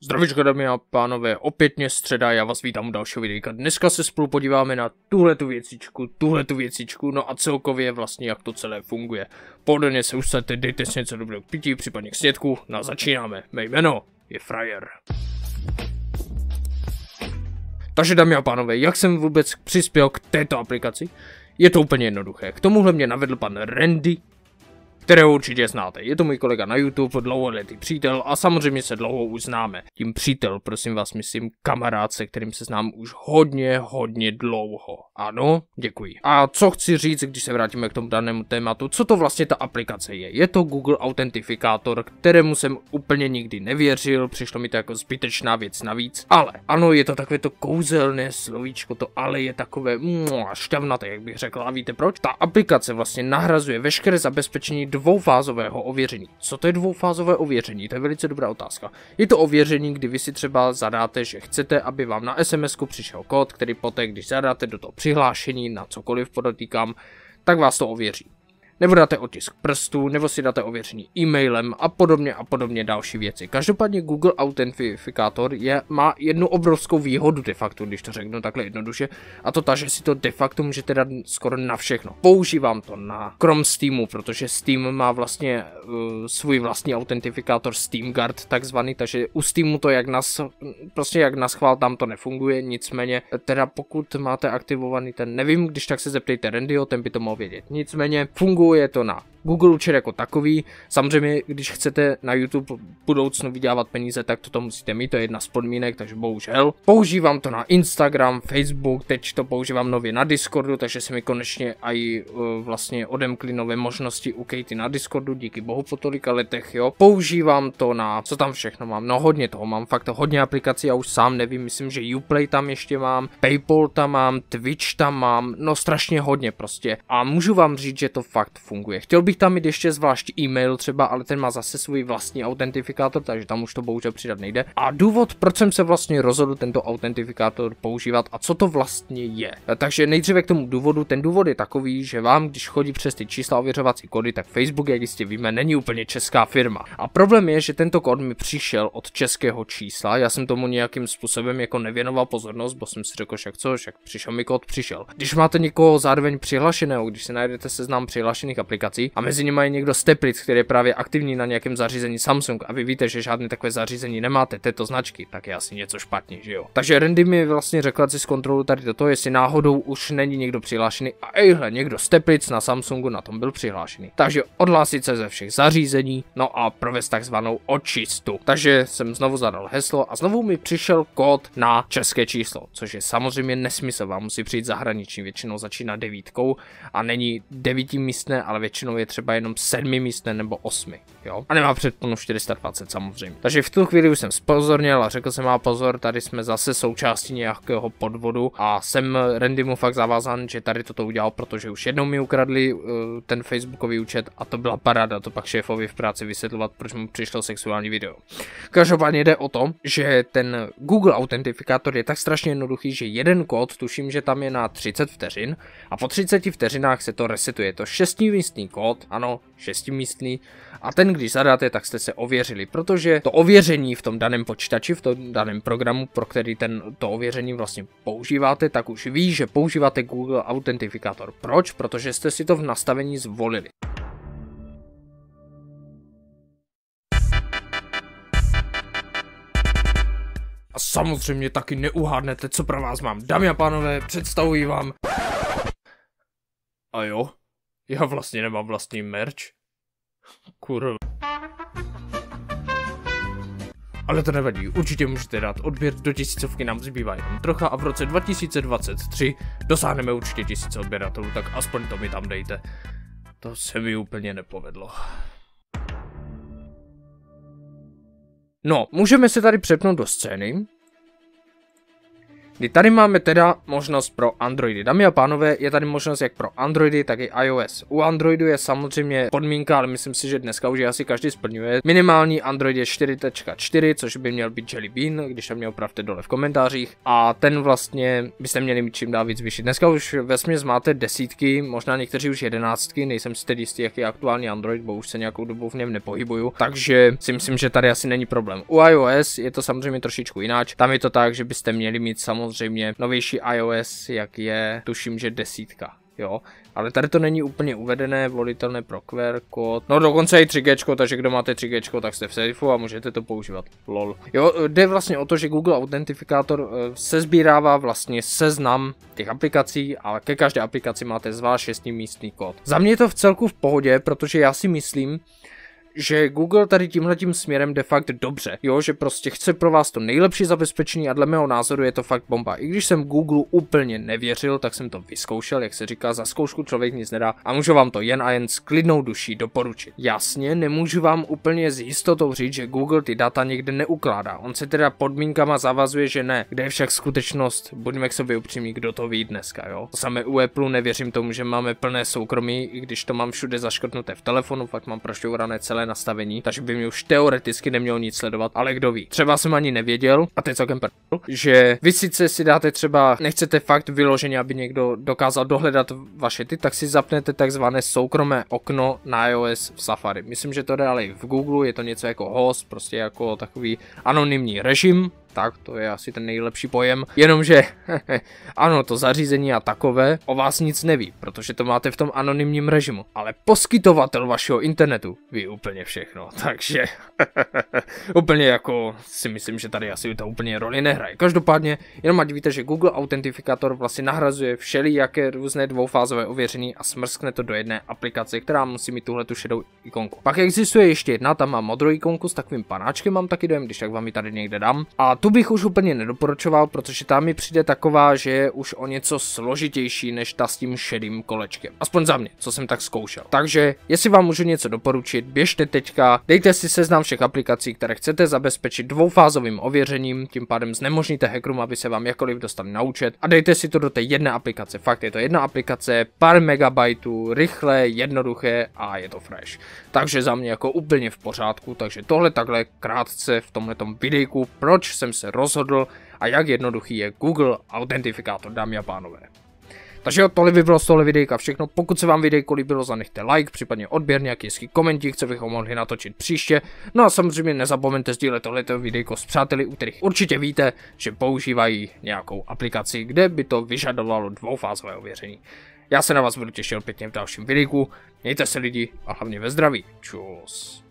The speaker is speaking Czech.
Zdravíčko, dámy a pánové, opětně středa, já vás vítám u dalšího videa. Dneska se spolu podíváme na tuhletu věcičku, no a celkově vlastně jak to celé funguje. Pohodlně se usaďte, dejte si něco dobrého k pití, případně k snědku, no a začínáme. Mé jméno je Frajer. Takže dámy a pánové, jak jsem vůbec přispěl k této aplikaci? Je to úplně jednoduché, k tomuhle mě navedl pan Randy, kterého určitě znáte. Je to můj kolega na YouTube, dlouholetý přítel a samozřejmě se dlouho už známe. Tím přítel, prosím vás, myslím kamarád, se kterým se znám už hodně dlouho. Ano, děkuji. A co chci říct, když se vrátíme k tomu danému tématu, co to vlastně ta aplikace je? Je to Google Authenticator, kterému jsem úplně nikdy nevěřil, přišlo mi to jako zbytečná věc navíc. Ale ano, je to takové to kouzelné slovíčko, to ale je takové šťavnaté, jak bych řekl. A víte proč? Ta aplikace vlastně nahrazuje veškeré zabezpečení dvoufázového ověření. Co to je dvoufázové ověření? To je velice dobrá otázka. Je to ověření, kdy vy si třeba zadáte, že chcete, aby vám na SMS-ku přišel kód, který poté, když zadáte do toho přihlášení na cokoliv, podotýkám, tak vás to ověří. Nebo dáte otisk prstů, nebo si dáte ověření e-mailem a podobně další věci. Každopádně Google Authenticator má jednu obrovskou výhodu de facto, když to řeknu takhle jednoduše, a to ta, že si to de facto můžete dát skoro na všechno. Používám to na krom Steamu, protože Steam má vlastně svůj vlastní autentifikátor Steam Guard takzvaný, takže u Steamu to jak na schvál tam to nefunguje, nicméně teda pokud máte aktivovaný ten, nevím, když tak se zeptejte Randyho, ten by to mohl vědět. Nicméně funguje je to na Google účet jako takový. Samozřejmě, když chcete na YouTube v budoucnu vydělávat peníze, tak to musíte mít, to je jedna z podmínek, takže bohužel. Používám to na Instagram, Facebook, teď to používám nově na Discordu, takže se mi konečně i vlastně odemkly nové možnosti u Katy na Discordu, díky bohu po tolika letech, jo. Používám to na, co tam všechno mám, no hodně toho mám, fakt hodně aplikací, já už sám nevím, myslím, že Uplay tam ještě mám, Paypal tam mám, Twitch tam mám, no strašně hodně prostě. A můžu vám říct, že to fakt funguje. Chtěl bych tam mít ještě zvlášť e-mail třeba, ale ten má zase svůj vlastní autentifikátor, takže tam už to bohužel přidat nejde. A důvod, proč jsem se vlastně rozhodl tento autentifikátor používat a co to vlastně je. Takže nejdříve k tomu důvodu, ten důvod je takový, že vám, když chodí přes ty čísla ověřovací kody, tak Facebook, jak jistě víme, není úplně česká firma. A problém je, že tento kód mi přišel od českého čísla, já jsem tomu nějakým způsobem jako nevěnoval pozornost, bo jsem si řekl, však co, však přišel mi kód, přišel. Když máte někoho zároveň přihlašeného, když si najdete seznam přihlašených aplikací a mezi nimi je někdo z Teplic, který je právě aktivní na nějakém zařízení Samsung a vy víte, že žádné takové zařízení nemáte této značky, tak je asi něco špatně, že jo. Takže Randy mi vlastně řekla si z kontrolu tady toto, jestli náhodou už není někdo přihlášený a ejhle, někdo z Teplic na Samsungu na tom byl přihlášený. Takže odhlásit se ze všech zařízení, no a provést takzvanou očistu. Takže jsem znovu zadal heslo a znovu mi přišel kód na české číslo, což je samozřejmě nesmysl, vám musí přijít zahraniční, většinou začíná 9 a není 9místné, ale většinou je třeba jenom 7místné nebo 8, jo. A nemá předplnu 420 samozřejmě. Takže v tu chvíli už jsem spozorněl a řekl jsem, má pozor, tady jsme zase součástí nějakého podvodu a jsem Randy mu fakt zavázán, že tady toto udělal, protože už jednou mi ukradli ten facebookový účet a to byla paráda, to pak šéfovi v práci vysvětlovat, proč mu přišlo sexuální video. Každopádně jde o to, že ten Google Authenticator je tak strašně jednoduchý, že jeden kód, tuším, že tam je na 30 vteřin a po 30 vteřinách se to resetuje, to 6místný kód, ano, 6místný, a ten, když zadáte, tak jste se ověřili, protože to ověření v tom daném počítači, v tom daném programu, pro který to ověření vlastně používáte, tak už ví, že používáte Google Authenticator. Proč? Protože jste si to v nastavení zvolili. A samozřejmě taky neuhádnete, co pro vás mám. Dámy a pánové, představuji vám... A jo? Já vlastně nemám vlastní merch. Kurva. Ale to nevadí, určitě můžete dát odběr, do 1000 nám zbývá jenom trocha a v roce 2023 dosáhneme určitě 1000 odběratelů, tak aspoň to mi tam dejte. To se mi úplně nepovedlo. No, můžeme se tady přepnout do scény. Kdy tady máme teda možnost pro Androidy. Dámy a pánové, je tady možnost jak pro Androidy, tak i iOS. U Androidu je samozřejmě podmínka, ale myslím si, že dneska už je asi každý splňuje. Minimální Android je 4.4, což by měl být Jelly Bean, když se mě opravte dole v komentářích. A ten vlastně byste měli mít čím dál víc vyšší. Dneska už vesměs máte desítky, možná někteří už jedenáctky, nejsem si tedy jistý, jaký je aktuální Android, bo už se nějakou dobu v něm nepohybuju. Takže si myslím, že tady asi není problém. U iOS je to samozřejmě trošičku jináč. Tam je to tak, že byste měli mít samozřejmě novější iOS, jak je, tuším, že 10. Jo, ale tady to není úplně uvedené, volitelné pro QR kód. No dokonce i 3G, takže kdo máte 3G, tak jste v sejfu a můžete to používat. Lol. Jo, jde vlastně o to, že Google Authenticator sezbírává vlastně seznam těch aplikací a ke každé aplikaci máte zvlášť 6-místný kód. Za mě je to v celku v pohodě, protože já si myslím, že Google tady tímhletím směrem jde fakt dobře, jo, že prostě chce pro vás to nejlepší zabezpečení a dle mého názoru je to fakt bomba. I když jsem Google úplně nevěřil, tak jsem to vyzkoušel, jak se říká, za zkoušku člověk nic nedá a můžu vám to jen a jen s klidnou duší doporučit. Jasně, nemůžu vám úplně s jistotou říct, že Google ty data někde neukládá, on se teda podmínkama zavazuje, že ne, kde je však skutečnost, buďme k sobě upřímní, kdo to ví dneska, jo. To samé u Apple, nevěřím tomu, že máme plné soukromí, i když to mám všude zaškrtnuté v telefonu, fakt mám prošťourané celé nastavení, takže by mě už teoreticky nemělo nic sledovat, ale kdo ví. Třeba jsem ani nevěděl, a to je celkem prdel, že vy sice si dáte třeba, nechcete fakt vyloženě, aby někdo dokázal dohledat vaše ty, tak si zapnete takzvané soukromé okno na iOS v Safari. Myslím, že to jde ale i v Google, je to něco jako host, prostě jako takový anonymní režim. Tak, to je asi ten nejlepší pojem, jenomže ano, to zařízení a takové o vás nic neví, protože to máte v tom anonymním režimu, ale poskytovatel vašeho internetu ví úplně všechno, takže úplně jako si myslím, že tady asi to úplně roli nehraje. Každopádně, jenom ať víte, že Google Authenticator vlastně nahrazuje všelijaké různé dvoufázové ověření a smrskne to do jedné aplikace, která musí mít tuhle tu šedou ikonku. Pak existuje ještě jedna, tam má modrou ikonku s takovým panáčkem, mám taky dojem, když tak vám ji tady někde dám. A tu bych už úplně nedoporučoval, protože tam mi přijde taková, že je už o něco složitější než ta s tím šedým kolečkem. Aspoň za mě, co jsem tak zkoušel. Takže, jestli vám můžu něco doporučit, běžte teďka, dejte si seznam všech aplikací, které chcete zabezpečit dvoufázovým ověřením, tím pádem znemožníte hackerům, aby se vám jakkoliv dostali na účet a dejte si to do té jedné aplikace. Fakt je to jedna aplikace, pár megabajtů, rychlé, jednoduché a je to fresh. Takže za mě jako úplně v pořádku, takže tohle takhle krátce v tomhletom videjku, proč jsem se rozhodl a jak jednoduchý je Google Authenticator, dámy a pánové. Takže jo, tohle by bylo z tohle videjka všechno, pokud se vám videjko líbilo, zanechte like, případně odběr, nějaký hezký komentík, co bychom mohli natočit příště, no a samozřejmě nezapomeňte sdílet tohleto videjko s přáteli, u kterých určitě víte, že používají nějakou aplikaci, kde by to vyžadovalo dvoufázové ověření. Já se na vás budu těšit pěkně v dalším videjku, mějte se lidi a hlavně ve zdraví, čus.